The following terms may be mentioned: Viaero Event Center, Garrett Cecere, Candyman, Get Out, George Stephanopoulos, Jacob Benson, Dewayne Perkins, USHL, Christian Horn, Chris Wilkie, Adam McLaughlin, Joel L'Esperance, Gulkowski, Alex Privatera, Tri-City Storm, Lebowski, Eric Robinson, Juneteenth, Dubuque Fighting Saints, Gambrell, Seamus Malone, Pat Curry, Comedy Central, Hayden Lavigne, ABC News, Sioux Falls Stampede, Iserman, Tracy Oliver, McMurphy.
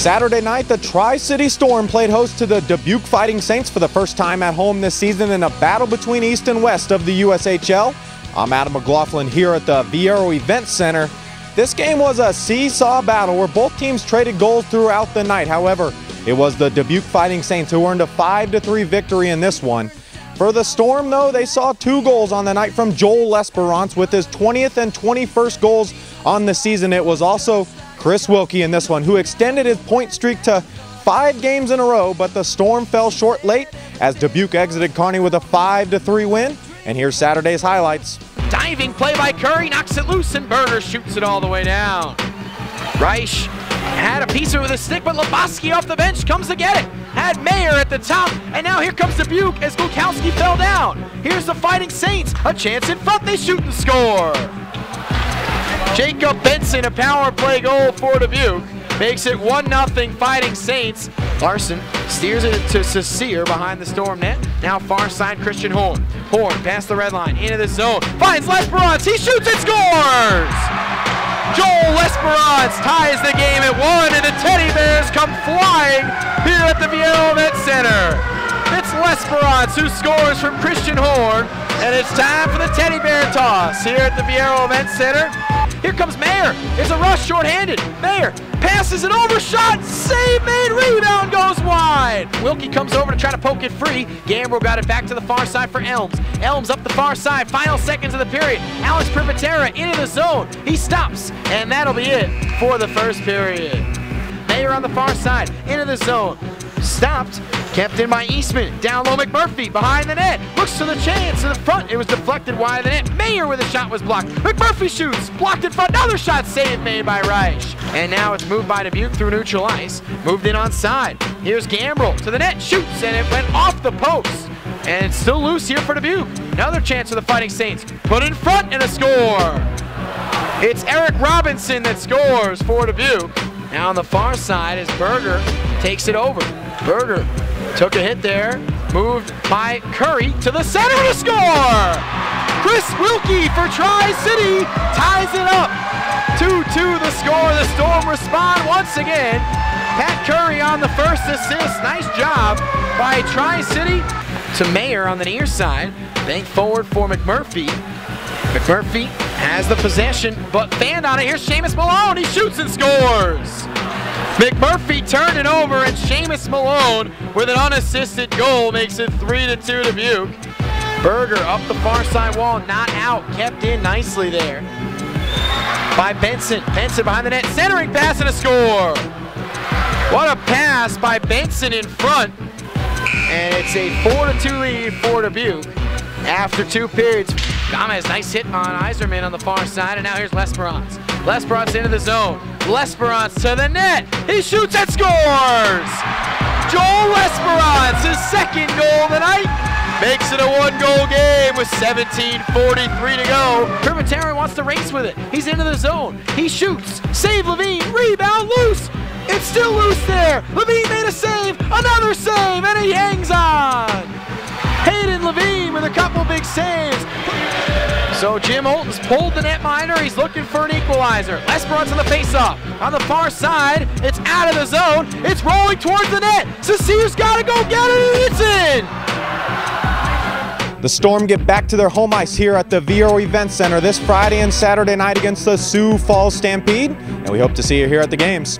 Saturday night, the Tri-City Storm played host to the Dubuque Fighting Saints for the first time at home this season in a battle between east and west of the USHL. I'm Adam McLaughlin here at the Viaero Event Center. This game was a seesaw battle where both teams traded goals throughout the night. However, it was the Dubuque Fighting Saints who earned a 5-3 victory in this one. For the Storm, though, they saw 2 goals on the night from Joel L'Esperance with his 20th and 21st goals on the season. It was also Chris Wilkie in this one, who extended his point streak to 5 games in a row, but the Storm fell short late as Dubuque exited Kearney with a 5-3 win. And here's Saturday's highlights. Diving play by Curry, knocks it loose, and Berger shoots it all the way down. Reich had a piece of it with a stick, but Lebowski off the bench comes to get it. Had Mayer at the top, and now here comes Dubuque as Gulkowski fell down. Here's the Fighting Saints, a chance in front, they shoot and score. Jacob Benson, a power play goal for Dubuque, makes it 1-0 Fighting Saints. Larson steers it to Cecere behind the Storm net. Now far side, Christian Horn. Horn past the red line, into the zone, finds L'Esperance, he shoots and scores! Joel L'Esperance ties the game at 1, and the Teddy Bears come flying here at the Viaero Event Center. It's L'Esperance who scores from Christian Horn, and it's time for the Teddy Bear toss here at the Viaero Event Center. Here comes Mayer. It's a rush shorthanded. Mayer passes an overshot. Save made. Rebound goes wide. Wilkie comes over to try to poke it free. Gambrell got it back to the far side for Elms. Elms up the far side. Final seconds of the period. Alex Privatera into the zone. He stops. And that'll be it for the first period. Mayer on the far side. Into the zone. Stopped. Kept in by Eastman. Down low McMurphy behind the net. Looks to the chance in the front. It was deflected wide of the net. Mayer with a shot was blocked. McMurphy shoots. Blocked in front. Another shot saved made by Reich. And now it's moved by Dubuque through neutral ice. Moved in onside. Here's Gambrell to the net. Shoots and it went off the post. And it's still loose here for Dubuque. Another chance for the Fighting Saints. Put in front and a score. It's Eric Robinson that scores for Dubuque. Now on the far side as Berger takes it over. Berger took a hit there, moved by Curry to the center to score! Chris Wilkie for Tri-City ties it up. 2-2 the score, the Storm respond once again. Pat Curry on the first assist, nice job by Tri-City. To Mayer on the near side, bank forward for McMurphy. McMurphy has the possession, but fanned on it, here's Seamus Malone, he shoots and scores! McMurphy turned it over, and Seamus Malone with an unassisted goal makes it 3-2 Dubuque. Berger up the far side wall, not out, kept in nicely there by Benson. Benson behind the net, centering pass and a score. What a pass by Benson in front, and it's a 4-2 lead for Dubuque after 2 periods. Gomez, nice hit on Iserman on the far side, and now here's L'Esperance. L'Esperance into the zone. L'Esperance to the net. He shoots and scores! Joel L'Esperance, his second goal of the night, makes it a 1-goal game with 17:43 to go. Privatera wants to race with it. He's into the zone. He shoots. Save Lavigne. Rebound loose. It's still loose there. Lavigne made a save. Another save, and he hangs on. Hayden Lavigne with a couple big saves. So Jim Holton's pulled the net minor, he's looking for an equalizer. L'Esperance on the face-off. On the far side, it's out of the zone, it's rolling towards the net. Cecere's gotta go get it, it's in! The Storm get back to their home ice here at the Viaero Event Center this Friday and Saturday night against the Sioux Falls Stampede, and we hope to see you here at the games.